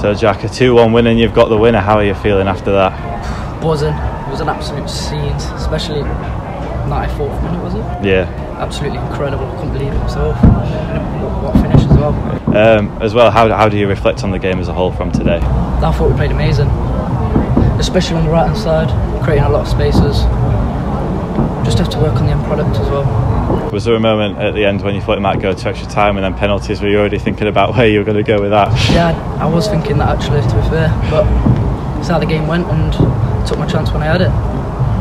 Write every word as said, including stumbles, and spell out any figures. So Jack, a two one win and you've got the winner. How are you feeling after that? Buzzing. It was an absolute scene, especially ninety-fourth minute, was it? Yeah. Absolutely incredible, I couldn't believe it myself. What a finish as well. Um, as well, how, how do you reflect on the game as a whole from today? I thought we played amazing, especially on the right hand side, creating a lot of spaces. Just have to work on the end product as well. Was there a moment at the end when you thought it might go to extra time and then penalties? Were you already thinking about where you were going to go with that? Yeah, I was thinking that actually, to be fair, but it's how the game went and I took my chance when I had it.